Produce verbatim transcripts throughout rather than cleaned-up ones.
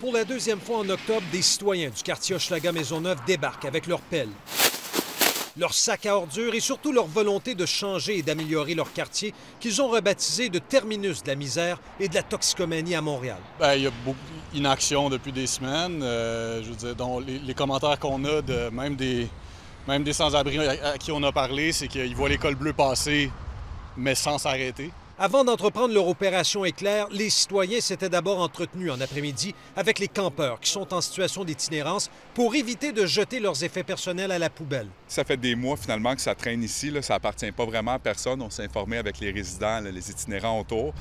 Pour la deuxième fois en octobre, des citoyens du quartier Hochelaga-Maisonneuve débarquent avec leurs pelles, leurs sacs à ordures et surtout leur volonté de changer et d'améliorer leur quartier qu'ils ont rebaptisé de terminus de la misère et de la toxicomanie à Montréal. Bien, il y a beaucoup d'inaction depuis des semaines. Euh, je veux dire, donc, les, les commentaires qu'on a, de, même des, même des sans-abri à, à qui on a parlé, c'est qu'ils voient l'école bleue passer, mais sans s'arrêter. Avant d'entreprendre leur opération éclair, les citoyens s'étaient d'abord entretenus en après-midi avec les campeurs qui sont en situation d'itinérance pour éviter de jeter leurs effets personnels à la poubelle. Ça fait des mois finalement que ça traîne ici, là. Ça appartient pas vraiment à personne. On s'est informé avec les résidents, là, les itinérants autour.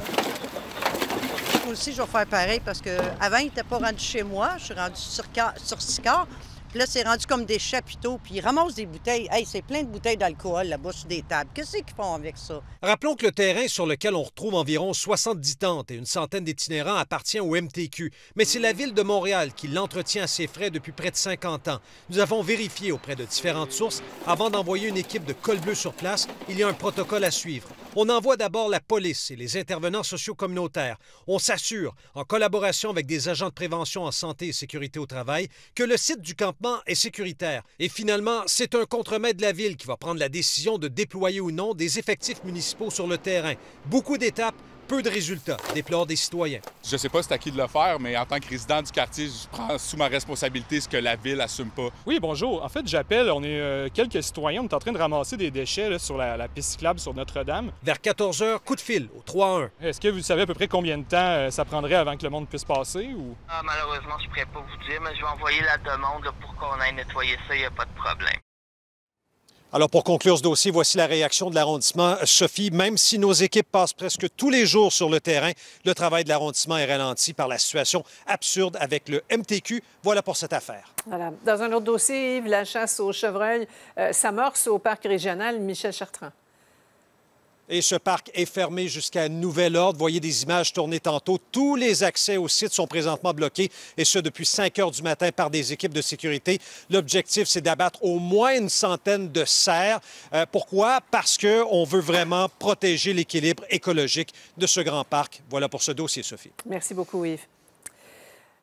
Moi aussi, je vais faire pareil parce qu'avant, ils n'étaient pas rendus chez moi. Je suis rendu sur, sur Sicard. Puis là, c'est rendu comme des chapiteaux, puis ils ramassent des bouteilles. Hey, c'est plein de bouteilles d'alcool là-bas sur des tables. Qu'est-ce qu'ils font avec ça? Rappelons que le terrain sur lequel on retrouve environ soixante-dix tentes et une centaine d'itinérants appartient au M T Q. Mais c'est la Ville de Montréal qui l'entretient à ses frais depuis près de cinquante ans. Nous avons vérifié auprès de différentes sources. Avant d'envoyer une équipe de col bleu sur place, il y a un protocole à suivre. On envoie d'abord la police et les intervenants sociaux communautaires. On s'assure, en collaboration avec des agents de prévention en santé et sécurité au travail, que le site du campement est sécuritaire. Et finalement, c'est un contremaître de la Ville qui va prendre la décision de déployer ou non des effectifs municipaux sur le terrain. Beaucoup d'étapes, peu de résultats, déplorent des citoyens. Je ne sais pas c'est à qui de le faire, mais en tant que résident du quartier, je prends sous ma responsabilité ce que la Ville n'assume pas. Oui, bonjour. En fait, j'appelle. On est euh, quelques citoyens. On est en train de ramasser des déchets là, sur la, la piste cyclable sur Notre-Dame. Vers quatorze heures, coup de fil au trois un. Est-ce que vous savez à peu près combien de temps euh, ça prendrait avant que le monde puisse passer? Ou... Ah, malheureusement, je ne pourrais pas vous dire, mais je vais envoyer la demande là, pour qu'on aille nettoyer ça. Il n'y a pas de problème. Alors, pour conclure ce dossier, voici la réaction de l'arrondissement. Sophie, même si nos équipes passent presque tous les jours sur le terrain, le travail de l'arrondissement est ralenti par la situation absurde avec le M T Q. Voilà pour cette affaire. Voilà. Dans un autre dossier, Yves, la chasse aux chevreuils euh, s'amorce au parc régional Michel Chartrand. Et ce parc est fermé jusqu'à nouvel ordre. Voyez des images tournées tantôt. Tous les accès au site sont présentement bloqués, et ce, depuis cinq heures du matin par des équipes de sécurité. L'objectif, c'est d'abattre au moins une centaine de cerfs. Euh, pourquoi? Parce qu'on veut vraiment protéger l'équilibre écologique de ce grand parc. Voilà pour ce dossier, Sophie. Merci beaucoup, Yves.